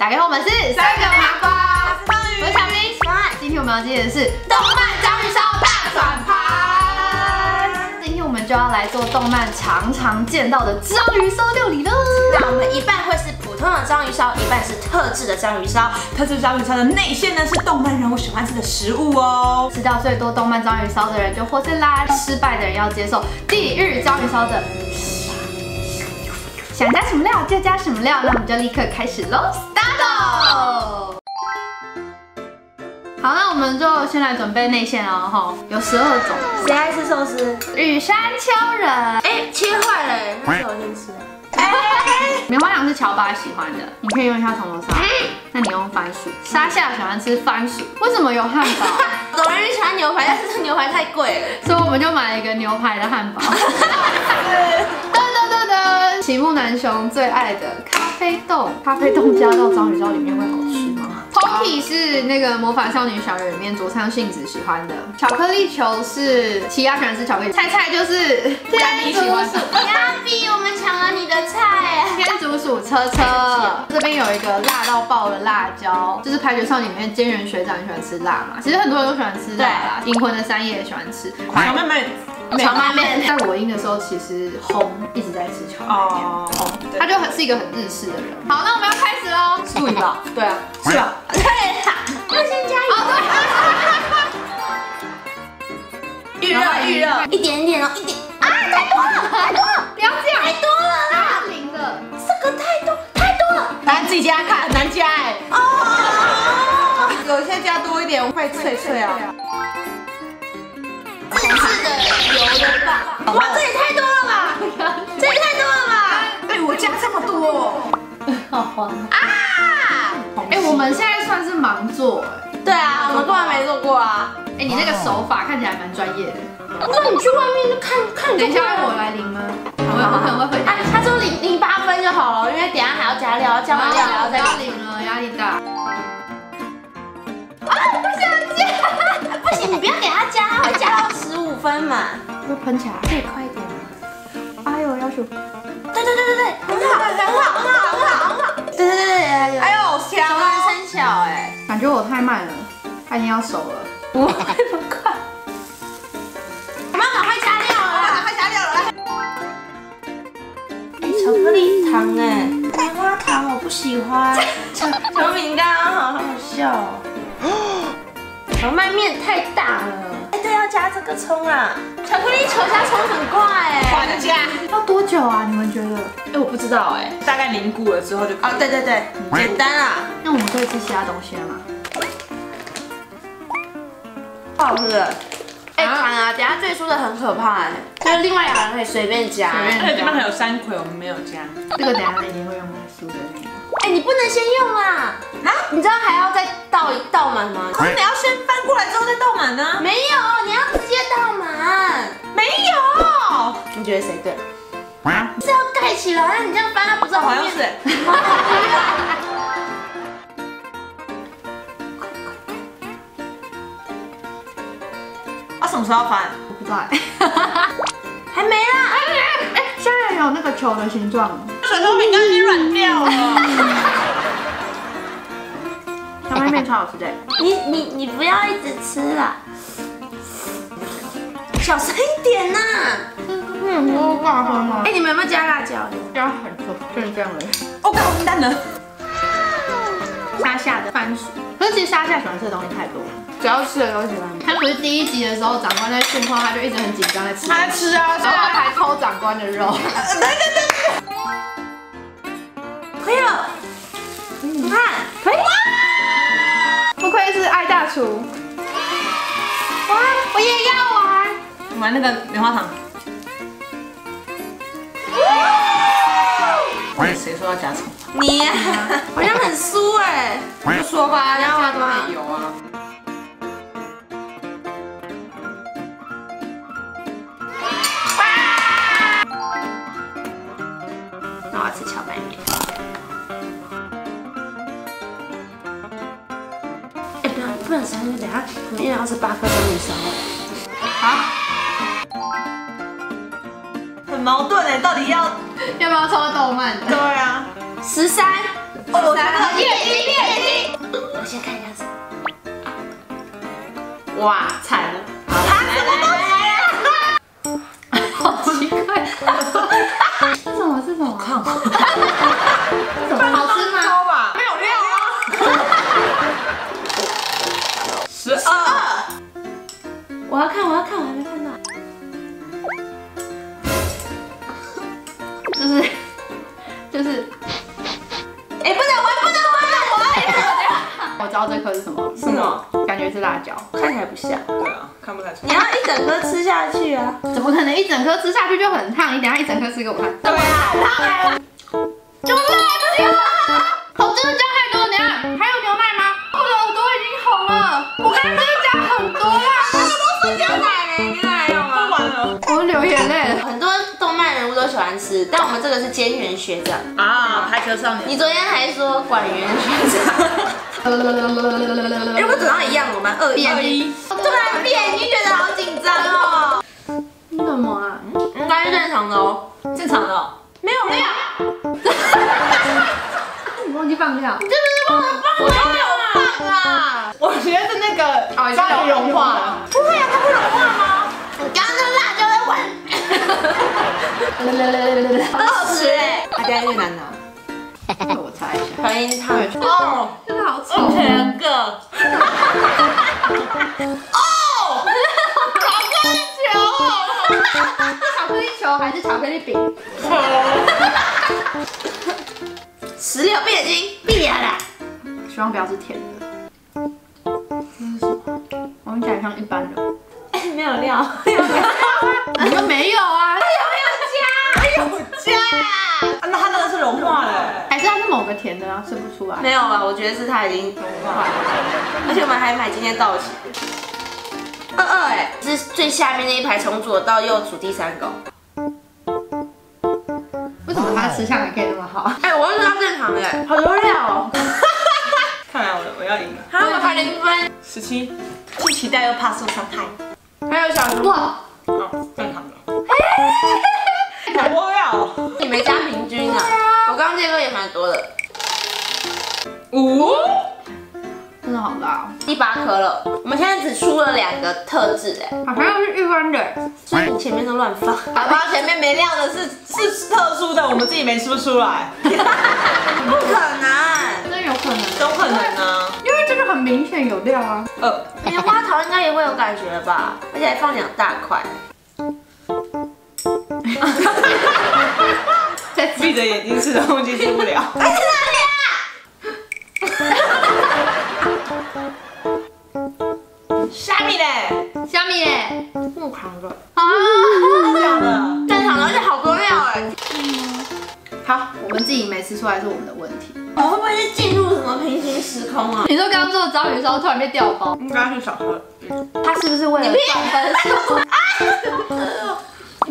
打给我们是三个麻瓜，我是小兵，今天我们要接的是动漫章鱼烧大转盘。今天我们就要来做动漫常常见到的章鱼烧料理了。那我们一半会是普通的章鱼烧，一半是特制的章鱼烧。特制章鱼烧的内馅呢是动漫人物喜欢吃的食物哦。吃到最多动漫章鱼烧的人就获胜啦，失败的人要接受地狱章鱼烧的。 想加什么料就加什么料，那我们就立刻开始喽 ，start！ 好，那我们就先来准备内馅了哈，有12种。谁爱吃寿司？羽山丘人。哎，切坏了，那是我先吃。哎，棉花糖是乔巴喜欢的，你可以用一下铜锣烧。那你用番薯。沙夏喜欢吃番薯，为什么有汉堡？有人喜欢牛排，但是牛排太贵了，所以我们就买了一个牛排的汉堡。 喜木男雄最爱的咖啡豆，咖啡豆加到章鱼烧里面会好吃吗 ？Pocky 是那个魔法少女小圆里面佐仓幸子喜欢的，巧克力球是奇亚喜欢吃巧克力，菜菜就是天竺鼠，亚比我们抢了你的菜，天竺鼠车车，这边有一个辣到爆的辣椒，就是排球少女里面菅原学长喜欢吃辣嘛，其实很多人都喜欢吃辣啦，银魂的三叶也喜欢吃，小妹妹。 荞麦面，在我音的时候，其实红一直在吃荞麦面。哦，他就是一个很日式的人。好，那我们要开始喽。注意吧，对啊，是吧？对啦，要先加油。预热，预热，一点点哦，一点。啊，太多了，太多了，不要这样，太多了啦，零了，这个太多，太多了。来自己加看，很难加哎。哦，有些加多一点会脆脆啊。 自制的油的吧，哇，这也太多了吧，这也太多了吧！哎，我加这么多，好慌啊！哎，我们现在算是盲做，对啊，我们根本没做过啊。哎，你那个手法看起来蛮专业的，那你去外面就看看。等一下，我来淋吗？我可能会回答。他说0.8分就好了，因为等下还要加料，加完料还要再淋了，压力大。啊，不想加，不行，你不要给他加，他会加到。 分嘛，就喷起来，可以快一点吗？哎呦，要求，对对对对对，很好很好很好很好很好，对对对对，哎呦，强啊，很小哎，感觉我太慢了，它已经要熟了，我这么快，我们赶快加料了，赶快加料了，哎，巧克力糖哎，棉花糖我不喜欢，小饼干好好笑，荞麦面太大了。 加这个葱啊，巧克力球加葱很怪哎，快的加，要多久啊？你们觉得？哎，我不知道哎，大概凝固了之后就啊，对对对，简单啊。那我们可以吃其他东西了吗？不好喝。哎，看啊，等下最初的很可怕哎，就是另外2个人可以随便加。哎，这边还有山葵，我们没有加。这个等下一定会用到酥的那个。哎，你不能先用啊！啊，你知道还要再倒满吗？可是你要先翻过来之后再倒满呢。没有。 你觉得谁对？是要盖起来，那你这样翻，它不是好像是。啊，什么时候翻？我不知道。还没啦，还没。哎，现在有那个球的形状。水松饼干已经软掉了。小妹妹超好吃的。你不要一直吃啦，小声一点呐。 我挂了吗？哎，你们有没有加辣椒？加很多，就是这样的。哦，搞混蛋了。沙夏的番薯，可是其实沙夏喜欢吃的东西太多了，只要吃的都喜欢。他不是第1集的时候，长官在训话，他就一直很紧张在吃。他在吃啊，然后还抠长官的肉。对。可以了。你看，可以。不愧是爱大厨。哇，我也要玩。玩那个棉花糖。 谁说要加葱？你好像很酥哎，不说吧，然后都很油啊。那我要吃荞麦面。哎，不能三个，等下我们一人要吃8颗章鱼烧。啊？ 很矛盾哎，到底要不要抽动漫？对啊， 13。哦，月经。我先看一下是。哇，惨了！啊，什么东西啊？好奇怪。这什么？这什么？看过。怎么好吃吗？没有料啊。12。我要看，我要看，我还没看到。 就是，哎，不能玩！我知道这颗是什么，什么？感觉是辣椒，看起来不像。对啊，看不太出来。你要一整颗吃下去啊！怎么可能一整颗吃下去就很烫？你等下一整颗吃给我看。对啊，烫哎！怎么这么烫？好吃的酱太多，等下还有牛奶吗？我的耳朵已经红了，我刚刚加很多啦，那么多牛奶嘞，你奶有吗？不玩了，我流眼泪了，很多。 都喜欢吃，但我们这个是菅原学长啊，排球少年。你昨天还说管原学长，如果走到一样，我们21。突然变，你觉得好紧张哦。你怎么啊？应该是正常的哦，正常的哦。没有没有。你忘记放料？你是不是忘了放料了？我觉得是那个章鱼融化了。不会啊，它会融化吗？我刚刚那辣椒在闻。 很好吃哎！大家越难拿，我猜一下，欢迎他们哦，真的好吃，全个哦，巧克力球哦，巧克力球还是巧克力饼？16，闭眼睛，闭眼啦！希望不要是甜的。这是什么？我们讲像一般的，哎，没有料，你们没有啊？ 那它那个是融化了，还是它是某个甜的啊？吃不出来。没有吧？我觉得是它已经融化了，而且我们还买今天到期的。22哎，是最下面那一排，从左到右数第3个。为什么它吃相还可以那么好？哎，我就是它正常哎，好多料哦。看来我要赢了。还有0分，17，既期待又怕受伤害。还有小熊，哇，哦，正常的。 好多料，你没加平均啊！我刚刚这个也蛮多的，5，真的好辣！第8颗了，我们现在只出了2个特制哎，好像是一般的，所以你前面都乱放，好吧？前面没料的是特殊的，我们自己没吃不出来，不可能，真有可能，都可能啊，因为这个很明显有料啊，棉花糖应该也会有感觉吧，而且还放2大块。 闭着眼睛吃的东西吃不了。哎，是哪里啊？虾米嘞，木糖的啊，这样的，正常的，而且好多料哎。好，我们自己没吃出来是我们的问题。我会不会是进入什么平行时空啊？你说刚刚做章鱼烧突然被调包，应该是小何，他是不是为了赚分数？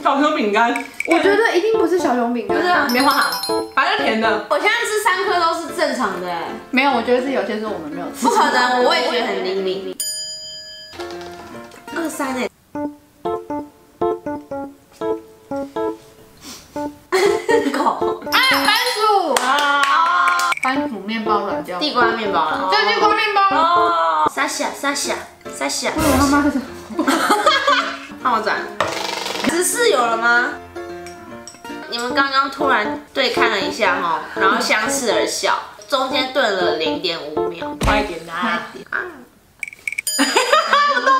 小熊饼干，我觉得一定不是小熊饼干，不是啊，棉花糖，反正甜的。我现在吃3颗都是正常的，没有，我觉得是有些是我们没有吃。不可能，我也觉得很灵敏。23哎，狗啊，番薯啊，番薯面包软胶，地瓜面包了，这地瓜面包哦，撒下，我他妈的，看我转。 14有了吗？你们刚刚突然对看了一下哈，然后相视而笑，中间顿了0.5秒，快点啦！啊！不动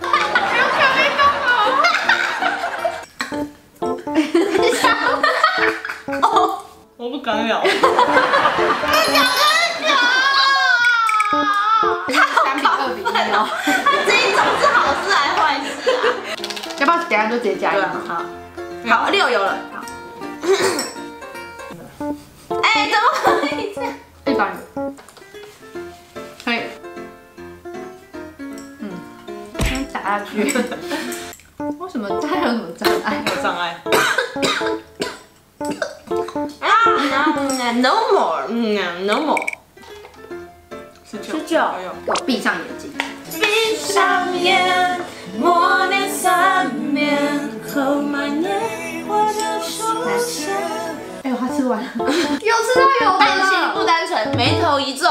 不要看那个。哦，我不敢咬。你咬多久？3比2比1哦。这一种是好事还是坏事啊？要不要等下就直接加一嘛？好，好，6有了。 哎，怎么可以这样？一般人，下去。为什么还有什么障碍？有障碍。啊 ！No more， no more。19，我闭上眼睛。闭上眼，默念三遍，扣满眼，我就出现。哎呦，他吃完了。有吃到有的了。心不单纯，眉头一皱。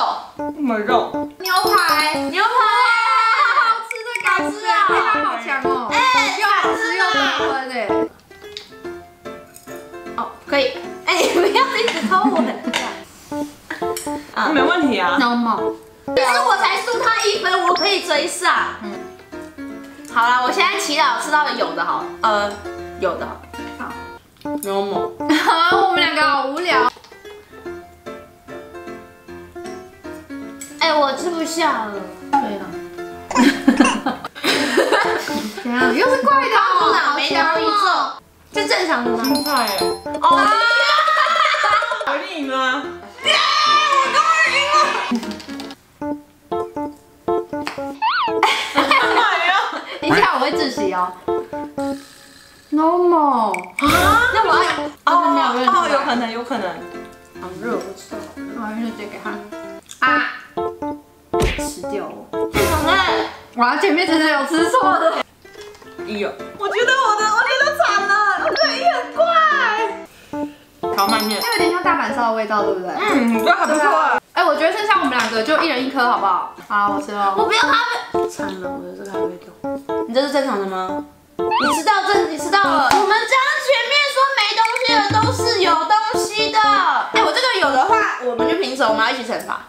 没肉。牛排，牛排。 是啊，他好强哦！哎，又好吃又好喝的。哦，可以。哎，你不要一直偷我的。啊，没问题啊。normal。可是我才输他1分，我可以追上。嗯。好啦，我现在祈祷吃到了有的好，有的好。normal。啊，我们两个好无聊。哎，我吃不下了。对啊。 怎样？又是怪的哦！哪没得一皱？这正常的吗？青菜哎！哦，我赢了！耶！我终于赢了！哎呀！等一下我会窒息哦。Normal 啊？那我哦有可能有可能。好热，我吃了。我热这个哈。啊！吃掉我！太疼了！ 哇，前面真的有吃错的。有，我觉得惨了，我觉得也很怪。荞麦面，它有点像大阪烧的味道，对不对？嗯，这很不错。哎，我觉得剩下我们两个就一人一颗，好不好？好，我吃了。我不要它们。惨了，我的这个还没动。你这是正常的吗？你吃到了。我们刚前面说没东西的都是有东西的。哎，我这个有的话，我们就平手，我们要一起惩罚。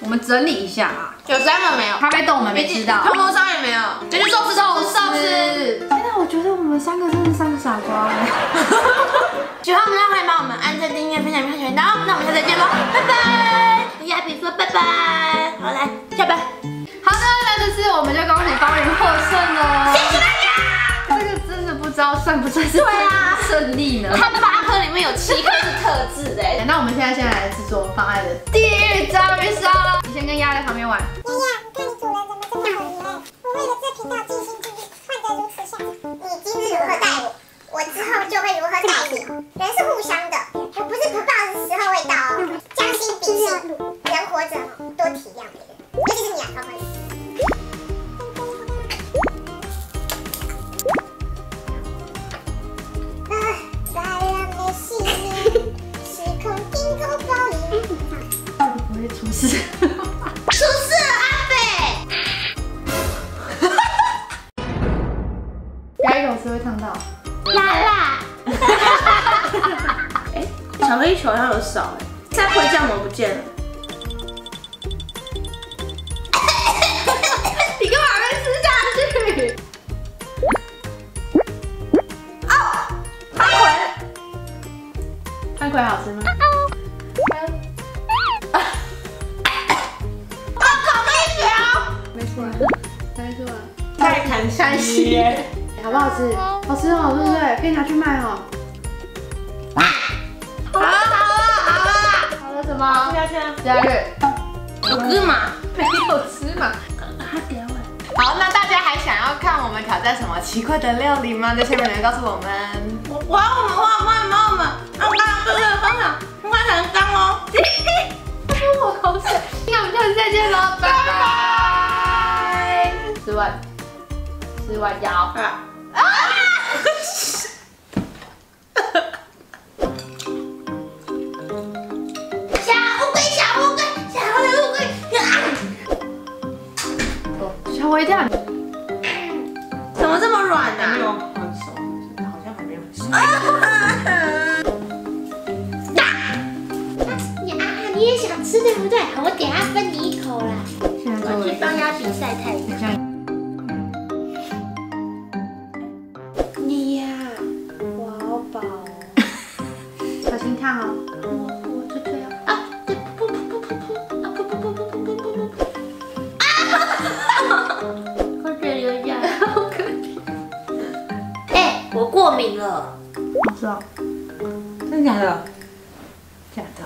我们整理一下啊，有3个没有，咖啡豆我们没吃到，通通上也没有，这就寿司。天哪，我觉得我们3个真是3个傻瓜。喜欢我们的话，帮我们按赞、订阅、分享、开小铃铛。那我们下次见喽，拜拜。跟亚比说拜拜。好，来下班。好的，那这次我们就恭喜方云获胜了。谢谢大家。这个真的不知道算不算是胜利呢？它8颗里面有7颗是特制的。那我们现在先来制作方案的第1章鱼烧。 先跟鸭在旁边玩。鸭鸭，看你主人怎么这么可怜！我为了这频道尽心尽力，换得如此下场。你今日如何待我，我之后就会如何待你。人是互相的，我不是不报时候未到哦。将心比心，人活着多体谅别人，尤其是你啊，芳芳。 出事！出事了，阿北！咬一口吃会烫到。辣辣。哎，巧克力球它有少哎，三葵酱我不见了。你干嘛没吃下去？哦，番葵好吃吗？ 山西，好不好吃？好吃哦，对不对？可以拿去卖哦。好了什么？吃下去啊！吃下去。有吃嘛？没有吃嘛？快点我。好，那大家还想要看我们挑战什么奇怪的料理吗？在下面留言告诉我们。我们，按各位的方法，不管很脏哦。我口水。那我们下次再见喽，拜拜。吃完腰啊！啊！小乌龟，小乌龟，小乌龟！哦，吓我一跳！怎么这么软啊？没有很熟，好像还没有很熟。你也想吃对不对？我等下分你一口啦。我去帮鸭比赛太。 过敏了，真的假的？假的啦。